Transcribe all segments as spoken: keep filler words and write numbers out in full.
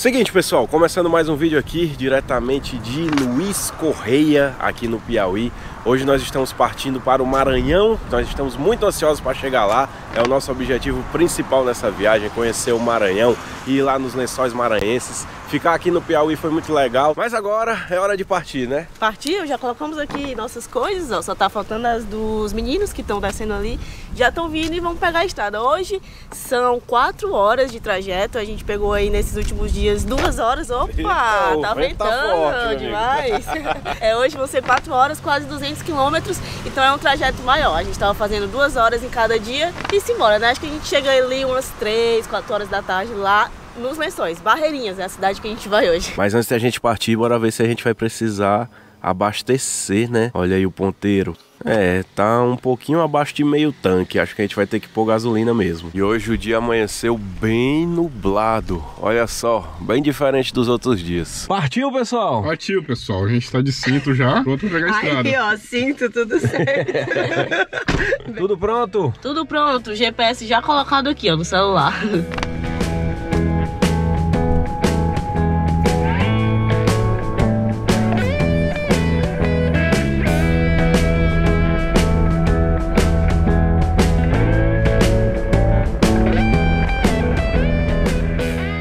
Seguinte, pessoal, começando mais um vídeo aqui diretamente de Luiz Correia, aqui no Piauí. Hoje nós estamos partindo para o Maranhão, nós estamos muito ansiosos para chegar lá. É o nosso objetivo principal nessa viagem, conhecer o Maranhão e ir lá nos Lençóis Maranhenses. Ficar aqui no Piauí foi muito legal, mas agora é hora de partir, né? Partiu, já colocamos aqui nossas coisas, ó, só tá faltando as dos meninos que estão descendo ali. Já estão vindo e vão pegar a estrada. Hoje são quatro horas de trajeto, a gente pegou aí nesses últimos dias duas horas, opa, então, tá ventando demais. É, hoje vão ser quatro horas, quase duzentos quilômetros, então é um trajeto maior. A gente tava fazendo duas horas em cada dia e simbora, né? Acho que a gente chega ali umas três, quatro horas da tarde lá nos Lençóis. Barreirinhas é a cidade que a gente vai hoje. Mas antes da gente partir, bora ver se a gente vai precisar abastecer, né? Olha aí o ponteiro. É, tá um pouquinho abaixo de meio tanque, acho que a gente vai ter que pôr gasolina mesmo. E hoje o dia amanheceu bem nublado, olha só, bem diferente dos outros dias. Partiu, pessoal? Partiu, pessoal, a gente tá de cinto já, pronto pra pegar a estrada. Aí, ó, cinto, tudo certo. Tudo pronto? Tudo pronto, G P S já colocado aqui, ó, no celular.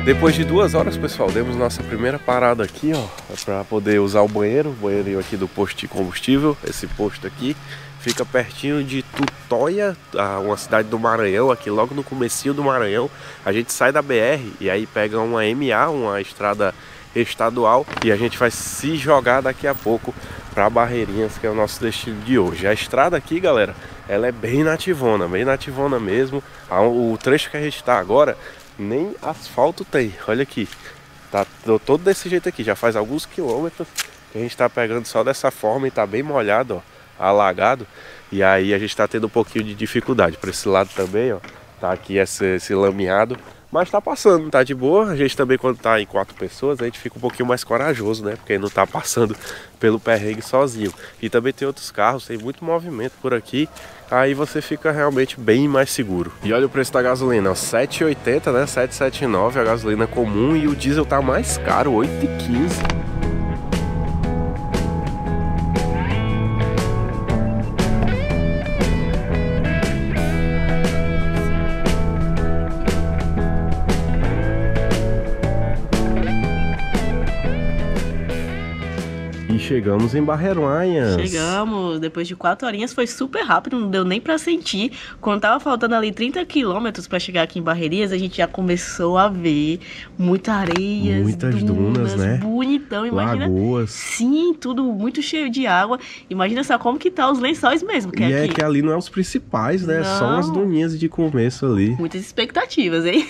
Depois de duas horas, pessoal, demos nossa primeira parada aqui, ó, para poder usar o banheiro, o banheiro aqui do posto de combustível. Esse posto aqui fica pertinho de Tutóia, uma cidade do Maranhão, aqui logo no comecinho do Maranhão. A gente sai da B R e aí pega uma M A, uma estrada estadual, e a gente vai se jogar daqui a pouco para Barreirinhas, que é o nosso destino de hoje. A estrada aqui, galera, ela é bem nativona, bem nativona mesmo. O trecho que a gente está agora nem asfalto tem, olha aqui, tá todo desse jeito aqui, já faz alguns quilômetros que a gente tá pegando só dessa forma e tá bem molhado, ó, alagado, e aí a gente tá tendo um pouquinho de dificuldade. Para esse lado também, ó, tá aqui esse, esse lameado, mas tá passando, tá de boa. A gente também, quando tá em quatro pessoas, a gente fica um pouquinho mais corajoso, né, porque não tá passando pelo perrengue sozinho. E também tem outros carros, tem muito movimento por aqui, aí você fica realmente bem mais seguro. E olha o preço da gasolina, ó, sete e oitenta, né, sete e setenta e nove a gasolina comum, e o diesel tá mais caro, oito e quinze. Chegamos em Barreirinhas. Chegamos, depois de quatro horinhas, foi super rápido, não deu nem pra sentir. Quando tava faltando ali trinta quilômetros pra chegar aqui em Barreirinhas, a gente já começou a ver muita areia, muitas dunas, dunas, né? Bonitão, imagina. Lagoas. Sim, tudo muito cheio de água. Imagina só como que tá os lençóis mesmo. Que e é, é aqui. Que ali não é os principais, né? Não. Só umas duninhas de começo ali. Muitas expectativas, hein?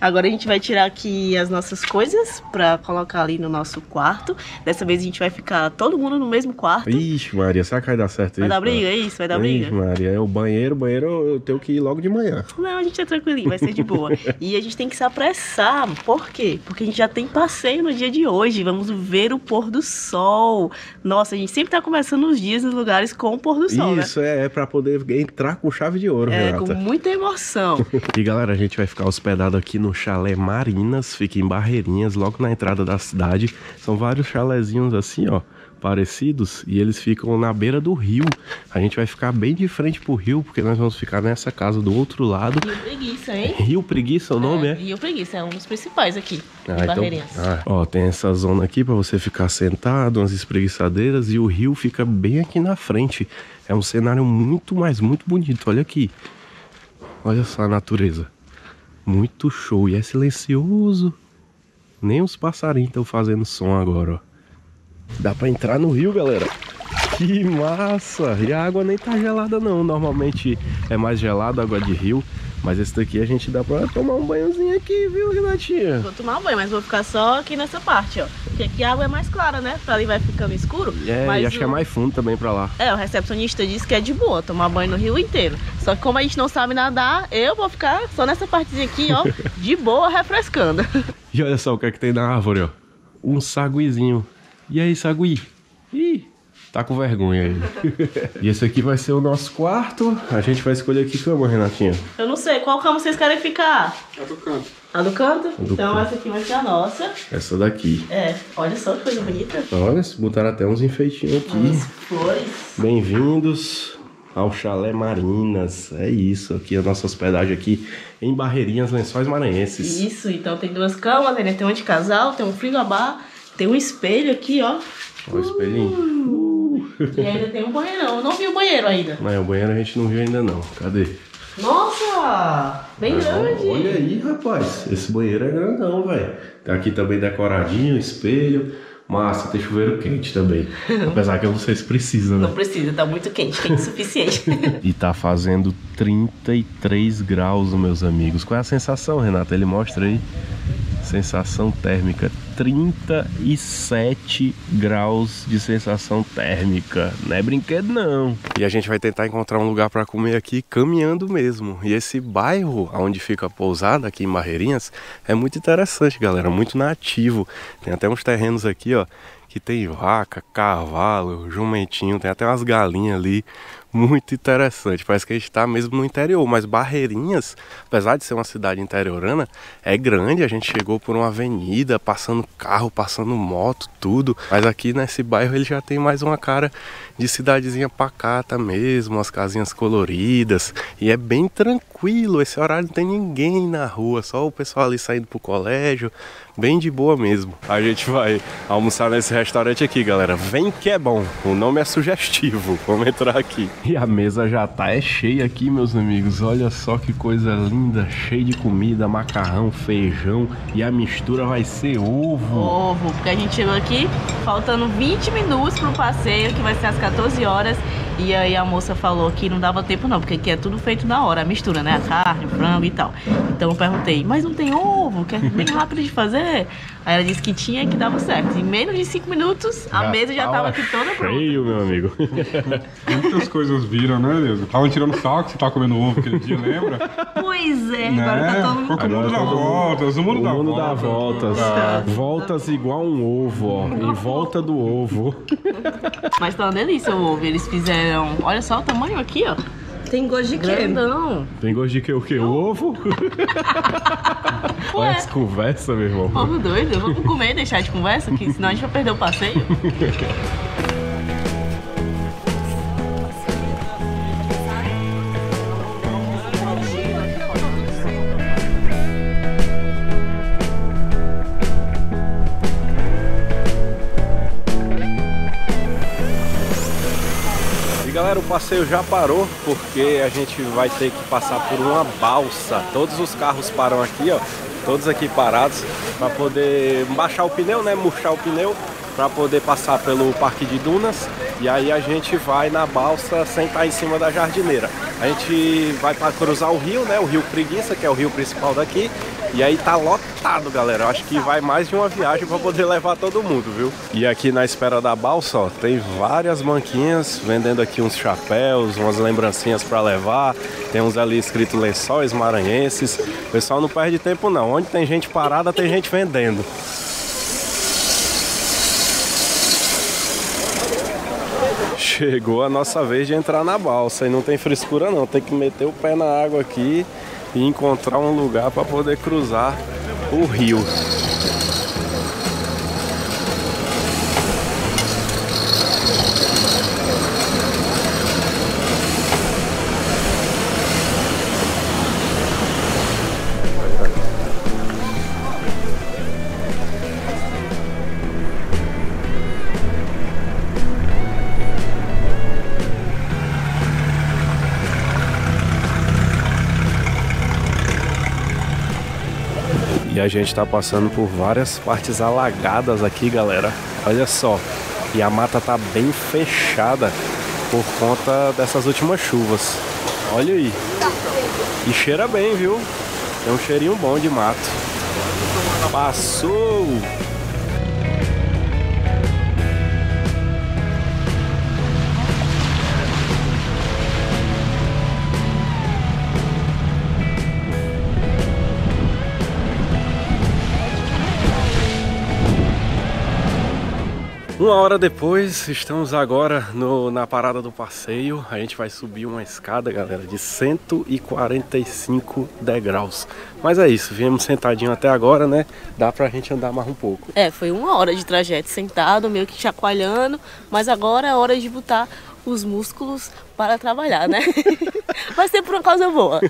Agora a gente vai tirar aqui as nossas coisas pra colocar ali no nosso quarto. Dessa vez a gente vai ficar todo mundo no mesmo quarto. Ixi, Maria, será que vai dar certo isso? Vai dar briga, é isso? Vai dar briga? Ixi, Maria, é o banheiro, o banheiro eu tenho que ir logo de manhã. Não, a gente é tranquilinho, vai ser de boa. E a gente tem que se apressar, por quê? Porque a gente já tem passeio no dia de hoje, vamos ver o pôr do sol. Nossa, a gente sempre tá começando os dias nos lugares com o pôr do sol, isso, né? É, é pra poder entrar com chave de ouro, é, Renata. Com muita emoção. E galera, a gente vai ficar hospedado aqui no Chalé Marinas, fica em Barreirinhas, logo na entrada da cidade. São vários chalezinhos assim, ó, parecidos, e eles ficam na beira do rio. A gente vai ficar bem de frente pro rio, porque nós vamos ficar nessa casa do outro lado. Rio Preguiça, hein? Rio Preguiça é o nome, é? é? Rio Preguiça, é um dos principais aqui, ah, de Barreirinhas. Então, ah, ó, tem essa zona aqui pra você ficar sentado, umas espreguiçadeiras, e o rio fica bem aqui na frente. É um cenário muito, mas muito bonito, olha aqui. Olha só a natureza. Muito show, e é silencioso. Nem os passarinhos estão fazendo som agora, ó. Dá pra entrar no rio, galera. Que massa! E a água nem tá gelada não. Normalmente é mais gelada a água de rio, mas esse daqui a gente dá pra tomar um banhozinho aqui, viu, Renatinha? Vou tomar um banho, mas vou ficar só aqui nessa parte, ó. Porque aqui a água é mais clara, né? Pra ali vai ficando escuro. É, mas e acho o... que é mais fundo também pra lá. É, o recepcionista disse que é de boa tomar banho no rio inteiro. Só que como a gente não sabe nadar, eu vou ficar só nessa partezinha aqui, ó, de boa, refrescando. E olha só o que é que tem na árvore, ó. Um saguizinho. E aí, sagui? Ih, Tá com vergonha aí. E esse aqui vai ser o nosso quarto. A gente vai escolher que cama, Renatinha? Eu não sei. Qual cama vocês querem ficar? A do canto. A do canto? A do então canto. Essa aqui vai ser a nossa. Essa daqui. É. Olha só que coisa bonita. Olha, botaram até uns enfeitinhos aqui. Umas flores. Bem-vindos ao Chalé Marinas. É isso. Aqui a nossa hospedagem aqui em Barreirinhas, Lençóis Maranhenses. Isso. Então tem duas camas, né? Tem uma de casal, tem um frigobar, tem um espelho aqui, ó. Olha o espelhinho. Uh! E ainda tem um banheirão. Eu não vi o banheiro ainda. Mas o banheiro a gente não viu ainda não. Cadê? Nossa! Bem ah, grande! Olha aí, rapaz. Esse banheiro é grandão, velho. Tá aqui também decoradinho, espelho. Massa, tem chuveiro quente também. Apesar que eu não sei se precisa, né? Não precisa, tá muito quente, quente o suficiente. E tá fazendo trinta e três graus, meus amigos. Qual é a sensação, Renata? Ele mostra aí. Sensação térmica, trinta e sete graus de sensação térmica, não é brinquedo não. E a gente vai tentar encontrar um lugar para comer aqui caminhando mesmo. E esse bairro onde fica a pousada aqui em Barreirinhas é muito interessante, galera, muito nativo. Tem até uns terrenos aqui, ó, que tem vaca, cavalo, jumentinho, tem até umas galinhas ali. Muito interessante, parece que a gente está mesmo no interior, mas Barreirinhas, apesar de ser uma cidade interiorana, é grande. A gente chegou por uma avenida, passando carro, passando moto, tudo. Mas aqui nesse bairro ele já tem mais uma cara de cidadezinha pacata mesmo, as casinhas coloridas. E é bem tranquilo, esse horário não tem ninguém na rua, só o pessoal ali saindo pro colégio, bem de boa mesmo. A gente vai almoçar nesse restaurante aqui, galera, vem que é bom, o nome é sugestivo, vamos entrar aqui. E a mesa já tá é cheia aqui, meus amigos. Olha só que coisa linda, cheia de comida, macarrão, feijão. E a mistura vai ser ovo. Ovo, porque a gente chegou aqui faltando vinte minutos pro passeio, que vai ser às quatorze horas. E aí a moça falou que não dava tempo não, porque aqui é tudo feito na hora, a mistura, né? A carne, o frango e tal. Então eu perguntei, mas não tem ovo? Que é bem rápido de fazer? Aí ela disse que tinha e que dava certo. Em menos de cinco minutos, a já mesa já tava, tava aqui toda pronta. Cheio, meu amigo. Muitas coisas viram, né, Elisa? Estavam tirando saco, você tava comendo ovo aquele dia, lembra? Pois é, né? Agora tá todo mundo... Agora mundo dá voltas, o mundo dá voltas. O mundo dá voltas. Tá. Voltas igual um ovo, ó. Em volta do ovo. Mas tá uma delícia o ovo, eles fizeram. Olha só o tamanho aqui, ó. Tem gosto de quê? Não. Tem gosto de quê? O quê? O ovo? Olha essa conversa, meu irmão. Povo doido, vamos comer e deixar de conversa, que senão a gente vai perder o passeio. Galera, o passeio já parou porque a gente vai ter que passar por uma balsa. Todos os carros param aqui, ó, todos aqui parados para poder baixar o pneu, né, murchar o pneu para poder passar pelo parque de dunas. E aí a gente vai na balsa sentar em cima da jardineira. A gente vai para cruzar o rio, né, o Rio Preguiça, que é o rio principal daqui. E aí tá lotado, galera. Eu acho que vai mais de uma viagem pra poder levar todo mundo, viu? E aqui na espera da balsa, ó, tem várias banquinhas vendendo aqui uns chapéus, umas lembrancinhas pra levar. Tem uns ali escrito Lençóis Maranhenses. O pessoal não perde tempo não. Onde tem gente parada, tem gente vendendo. Chegou a nossa vez de entrar na balsa. E não tem frescura não. Tem que meter o pé na água aqui e encontrar um lugar para poder cruzar o rio. E a gente tá passando por várias partes alagadas aqui, galera. Olha só. E a mata tá bem fechada por conta dessas últimas chuvas. Olha aí. E cheira bem, viu? É um cheirinho bom de mato. Passou! Uma hora depois, estamos agora no, na parada do passeio. A gente vai subir uma escada, galera, de cento e quarenta e cinco degraus. Mas é isso, viemos sentadinho até agora, né? Dá pra gente andar mais um pouco. É, foi uma hora de trajeto sentado, meio que chacoalhando. Mas agora é hora de botar os músculos para trabalhar, né? Vai ser por uma causa boa.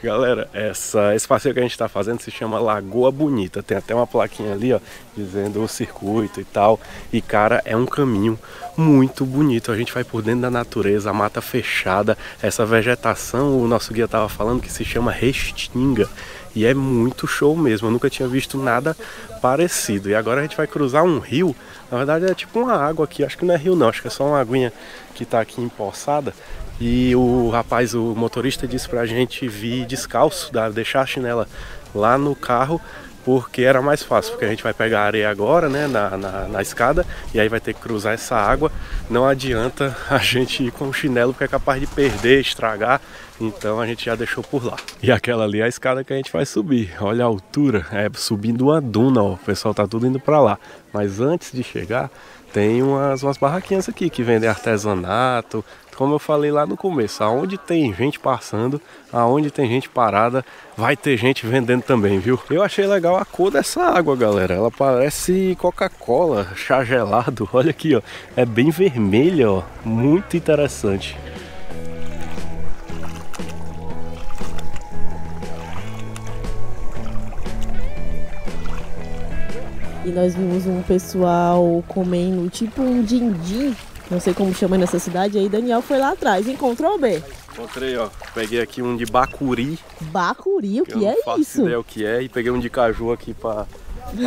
Galera, essa, esse passeio que a gente está fazendo se chama Lagoa Bonita. Tem até uma plaquinha ali, ó, dizendo o circuito e tal. E, cara, é um caminho muito bonito. A gente vai por dentro da natureza, a mata fechada. Essa vegetação, o nosso guia estava falando, que se chama Restinga. E é muito show mesmo, eu nunca tinha visto nada parecido. E agora a gente vai cruzar um rio, na verdade é tipo uma água aqui, acho que não é rio não, acho que é só uma aguinha que tá aqui empoçada. E o rapaz, o motorista disse pra gente vir descalço, deixar a chinela lá no carro, porque era mais fácil, porque a gente vai pegar areia agora, né, na, na, na escada, e aí vai ter que cruzar essa água. Não adianta a gente ir com o chinelo, porque é capaz de perder, estragar. Então a gente já deixou por lá. E aquela ali é a escada que a gente vai subir. Olha a altura, é subindo uma duna, ó. O pessoal tá tudo indo pra lá. Mas antes de chegar, tem umas, umas barraquinhas aqui que vendem artesanato. Como eu falei lá no começo, aonde tem gente passando, aonde tem gente parada, vai ter gente vendendo também, viu? Eu achei legal a cor dessa água, galera. Ela parece Coca-Cola, chá gelado. Olha aqui, ó. É bem vermelha, ó. Muito interessante. E nós vimos um pessoal comendo tipo um din-din, não sei como chama nessa cidade. Aí Daniel foi lá atrás, encontrou bem. Encontrei, ó. Peguei aqui um de Bacuri. Bacuri? O que, que é isso? Não faço o que é. E peguei um de caju aqui pra,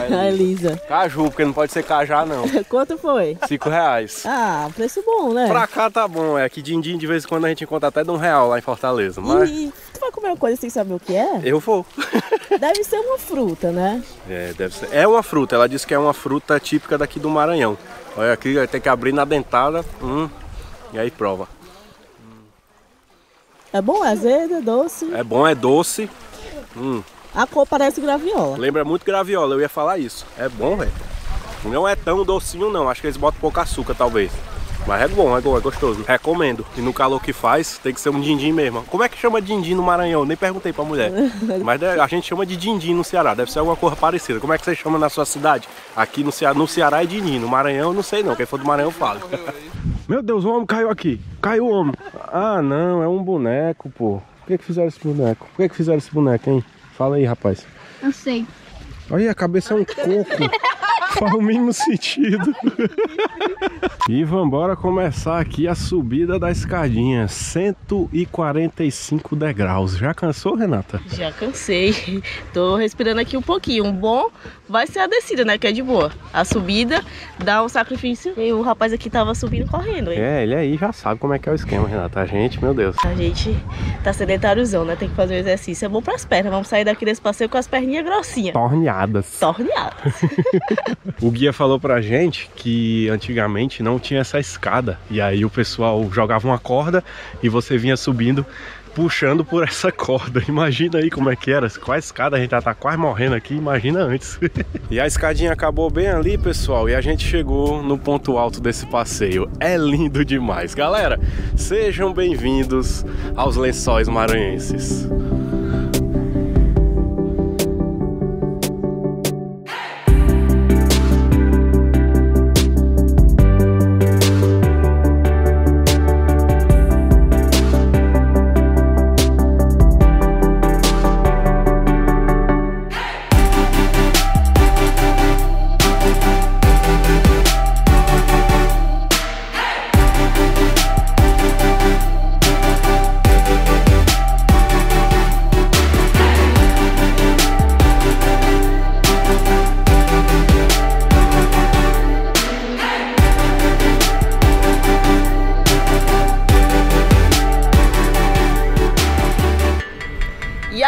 pra Elisa. Caju, porque não pode ser cajá, não. Quanto foi? Cinco reais. Ah, preço bom, né? Pra cá tá bom, é que din-din de vez em quando a gente encontra até de um real lá em Fortaleza. Mas... E tu vai comer uma coisa sem saber o que é? Eu vou. Deve ser uma fruta, né? É, deve ser. É uma fruta. Ela disse que é uma fruta típica daqui do Maranhão. Olha aqui, tem que abrir na dentada. Hum, e aí prova. É bom, é azedo, é doce. É bom, é doce. Hum. A cor parece graviola. Lembra muito graviola, eu ia falar isso. É bom, velho. Não é tão docinho não, acho que eles botam pouco açúcar talvez. Mas é bom, é bom, é gostoso. Recomendo. E no calor que faz, tem que ser um din-din mesmo. Como é que chama din-din no Maranhão? Nem perguntei pra mulher. Mas a gente chama de din-din no Ceará. Deve ser alguma coisa parecida. Como é que você chama na sua cidade? Aqui no Ceará, no Ceará é din-din. No Maranhão, não sei não. Quem for do Maranhão, fala. Meu Deus, o homem caiu aqui. Caiu o homem. Ah, não. É um boneco, pô. Por que que fizeram esse boneco? Por que que fizeram esse boneco, hein? Fala aí, rapaz. Não sei. Olha, a cabeça é um coco. Faz o mínimo sentido. E vambora começar aqui a subida da escadinha. cento e quarenta e cinco degraus. Já cansou, Renata? Já cansei. Tô respirando aqui um pouquinho. Um bom vai ser a descida, né? Que é de boa. A subida dá um sacrifício. E o rapaz aqui tava subindo correndo, hein? É, ele aí já sabe como é que é o esquema, Renata. A gente, meu Deus. A gente tá sedentáriozão, né? Tem que fazer um exercício. É bom pras pernas. Vamos sair daqui desse passeio com as perninhas grossinhas. Torneadas. Torneadas. O guia falou pra gente que antigamente não tinha essa escada. E aí o pessoal jogava uma corda e você vinha subindo, puxando por essa corda. Imagina aí como é que era, com a escada a gente já tá quase morrendo aqui, imagina antes. E a escadinha acabou bem ali, pessoal, e a gente chegou no ponto alto desse passeio. É lindo demais. Galera, sejam bem-vindos aos Lençóis Maranhenses.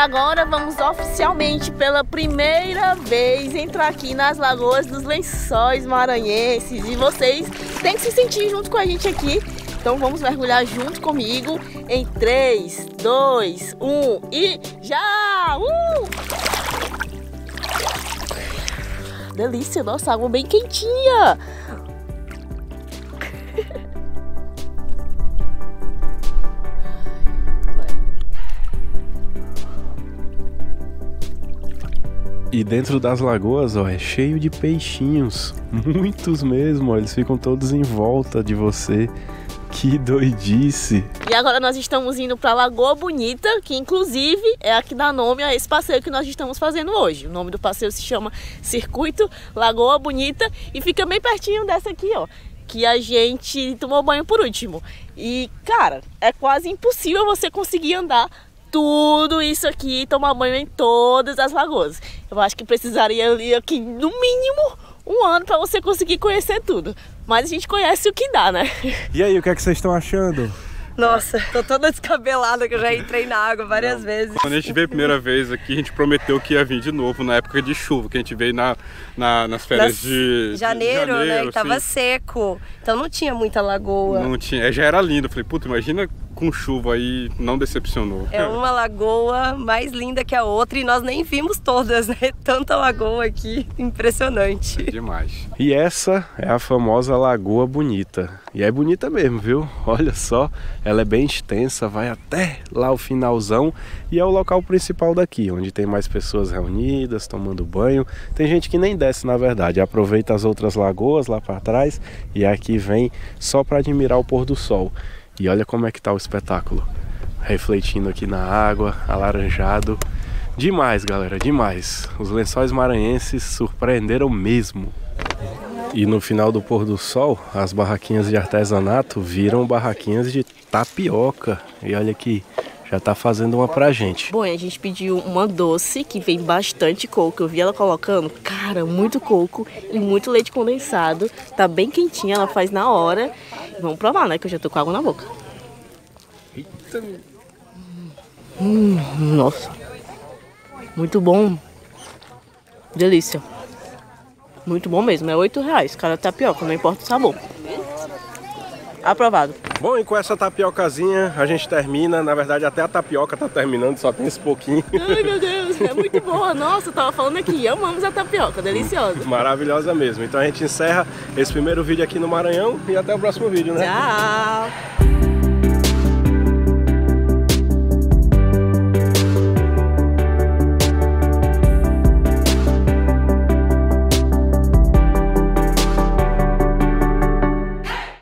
Agora vamos oficialmente pela primeira vez entrar aqui nas lagoas dos Lençóis Maranhenses e vocês têm que se sentir junto com a gente aqui. Então vamos mergulhar junto comigo em três, dois, um e já! Uh! Delícia, nossa, água bem quentinha! E dentro das lagoas, ó, é cheio de peixinhos, muitos mesmo, ó, eles ficam todos em volta de você. Que doidice! E agora nós estamos indo para Lagoa Bonita, que inclusive é a que dá nome a esse passeio que nós estamos fazendo hoje. O nome do passeio se chama Circuito Lagoa Bonita e fica bem pertinho dessa aqui, ó, que a gente tomou banho por último. E, cara, é quase impossível você conseguir andar tudo isso aqui e tomar banho em todas as lagoas. Eu acho que precisaria ali aqui, no mínimo, um ano para você conseguir conhecer tudo. Mas a gente conhece o que dá, né? E aí, o que é que vocês estão achando? Nossa, tô toda descabelada que eu já entrei na água várias Não. vezes. Quando a gente veio a primeira vez aqui, a gente prometeu que ia vir de novo na época de chuva, que a gente veio na, na, nas férias nas... De, janeiro, de janeiro, né? E assim, tava seco, então não tinha muita lagoa. Não tinha, já era lindo. Eu falei, puta, imagina com chuva aí, não decepcionou. É uma lagoa mais linda que a outra e nós nem vimos todas, né? Tanta lagoa aqui, impressionante. É demais. E essa é a famosa Lagoa Bonita. E é bonita mesmo, viu? Olha só, ela é bem extensa, vai até lá o finalzão e é o local principal daqui, onde tem mais pessoas reunidas, tomando banho. Tem gente que nem desce, na verdade, aproveita as outras lagoas lá para trás e aqui vem só para admirar o pôr do sol. E olha como é que tá o espetáculo, refletindo aqui na água, alaranjado. Demais, galera, demais. Os Lençóis Maranhenses surpreenderam mesmo. E no final do pôr do sol, as barraquinhas de artesanato viram barraquinhas de tapioca. E olha aqui, já tá fazendo uma pra gente. Bom, a gente pediu uma doce que vem bastante coco. Eu vi ela colocando, cara, muito coco e muito leite condensado. Tá bem quentinha, ela faz na hora. Vamos provar, né? Que eu já tô com água na boca. Eita. Hum, nossa. Muito bom. Delícia. Muito bom mesmo. É oito reais cada tapioca, não importa o sabor. Aprovado. Bom, e com essa tapiocazinha a gente termina. Na verdade, até a tapioca tá terminando, só tem esse pouquinho. Ai, meu Deus, é muito boa. Nossa, eu tava falando aqui, amamos a tapioca, deliciosa. Maravilhosa mesmo. Então a gente encerra esse primeiro vídeo aqui no Maranhão e até o próximo vídeo, né? Tchau!